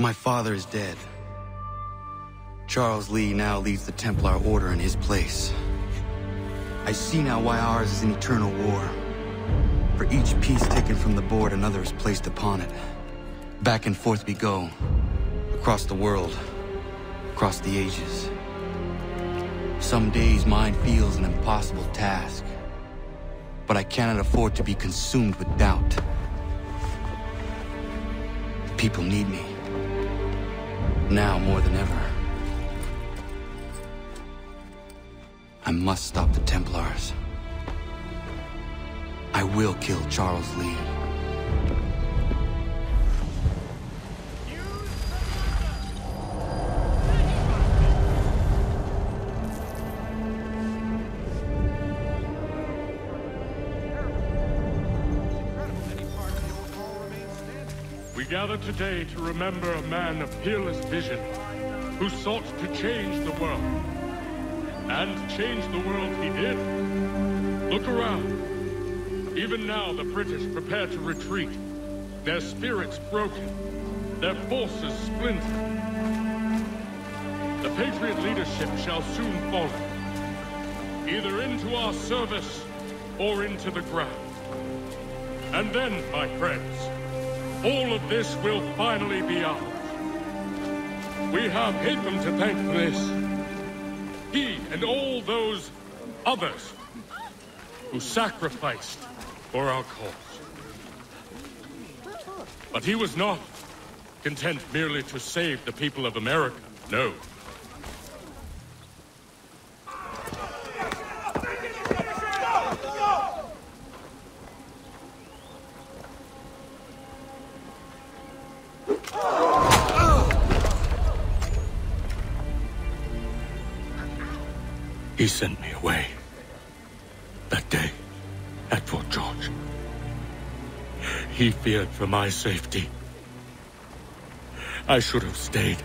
My father is dead. Charles Lee now leads the Templar Order in his place. I see now why ours is an eternal war. For each piece taken from the board, another is placed upon it. Back and forth we go. Across the world. Across the ages. Some days mine feels an impossible task. But I cannot afford to be consumed with doubt. The people need me. Now more than ever. I must stop the Templars. I will kill Charles Lee. We gather today to remember a man of peerless vision who sought to change the world. And change the world he did. Look around. Even now the British prepare to retreat. Their spirits broken. Their forces splintered. The Patriot leadership shall soon follow. Either into our service or into the ground. And then, my friends, all of this will finally be ours. We have Hickam to thank for this. He and all those others who sacrificed for our cause. But he was not content merely to save the people of America, no. He sent me away, that day, at Fort George. He feared for my safety. I should have stayed.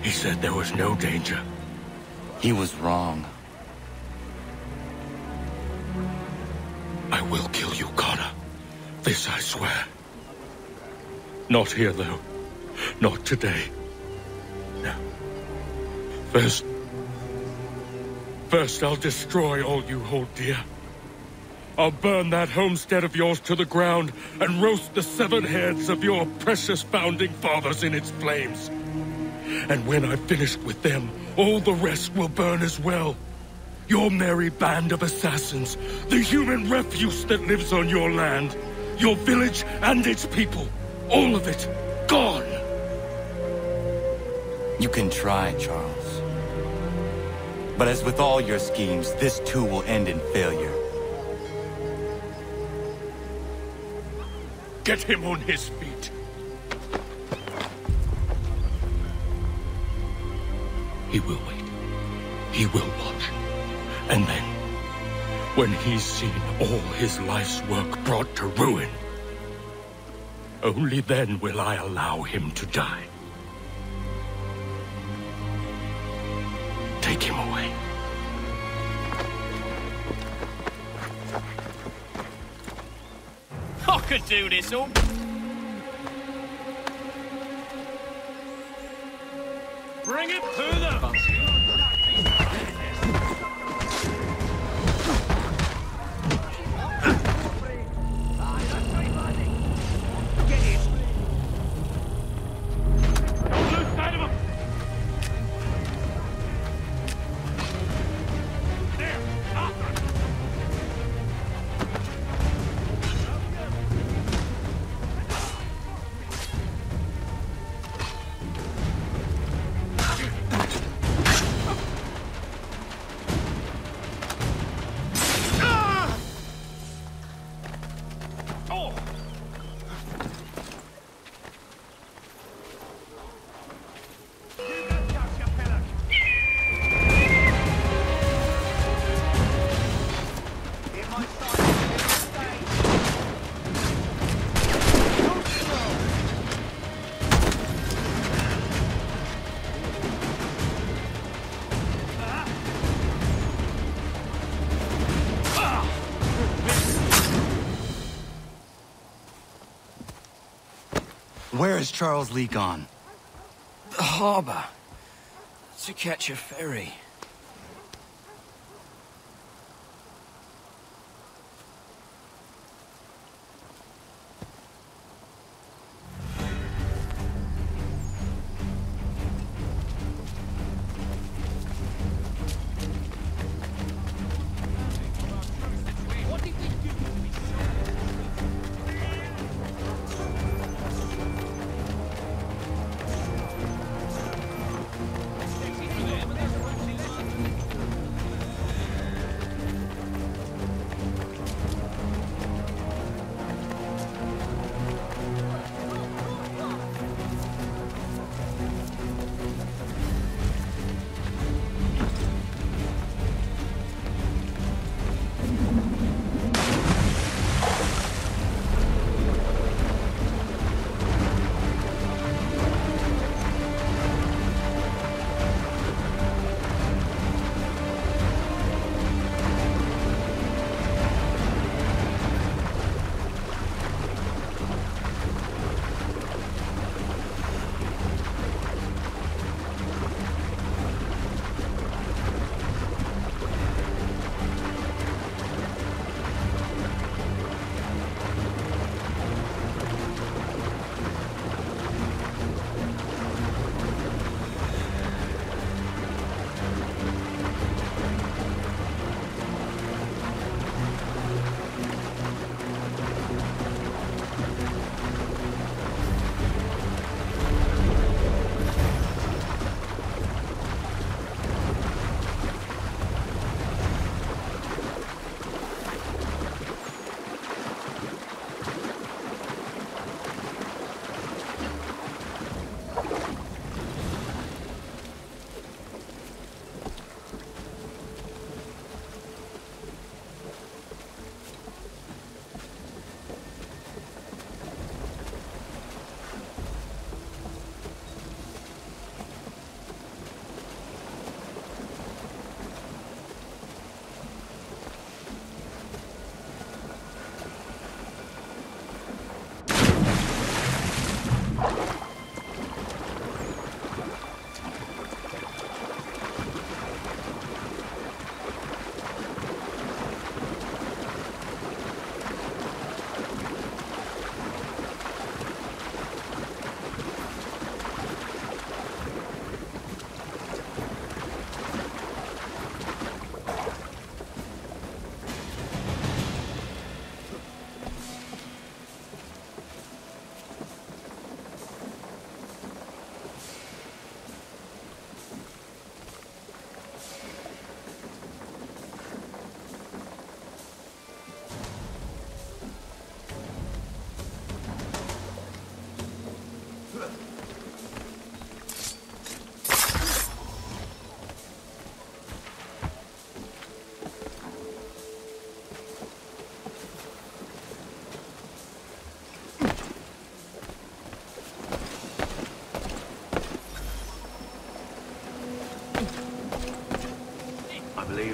He said there was no danger. He was wrong. I will kill you, Connor. This I swear. Not here, though. Not today. No. First, I'll destroy all you hold dear. I'll burn that homestead of yours to the ground and roast the seven heads of your precious founding fathers in its flames. And when I've finished with them, all the rest will burn as well. Your merry band of assassins, the human refuse that lives on your land, your village and its people, all of it, gone. You can try, Charles. But as with all your schemes, this too will end in failure. Get him on his feet. He will wait. He will watch. And then, when he's seen all his life's work brought to ruin, only then will I allow him to die. Take him away. I could do this all. Bring it further. Where has Charles Lee gone? The harbor. To catch a ferry.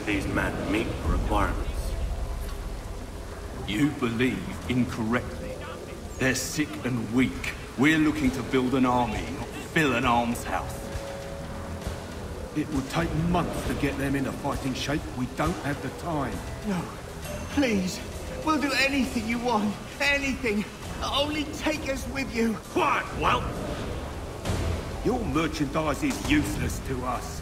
These men meet the requirements. You believe incorrectly. They're sick and weak. We're looking to build an army, not fill an almshouse. It would take months to get them into fighting shape. We don't have the time. No, please. We'll do anything you want. Anything. Only take us with you. Quiet, well. Your merchandise is useless to us.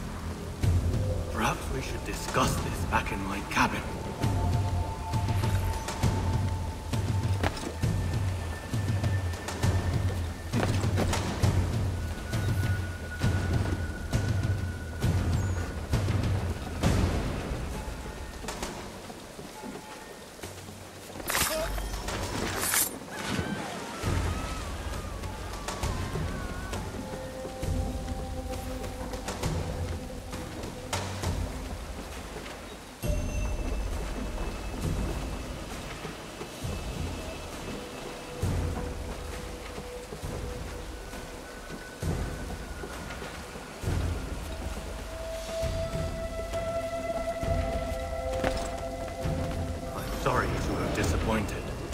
Perhaps we should discuss this back in my cabin.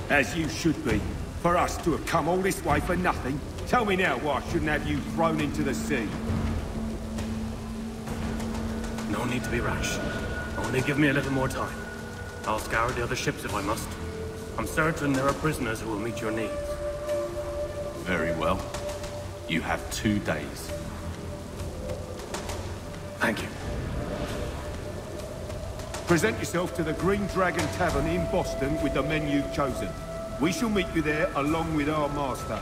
As you should be. For us to have come all this way for nothing. Tell me now why I shouldn't have you thrown into the sea. No need to be rash. Only give me a little more time. I'll scour the other ships if I must. I'm certain there are prisoners who will meet your needs. Very well. You have 2 days. Thank you. Present yourself to the Green Dragon Tavern in Boston with the men you've chosen. We shall meet you there along with our master.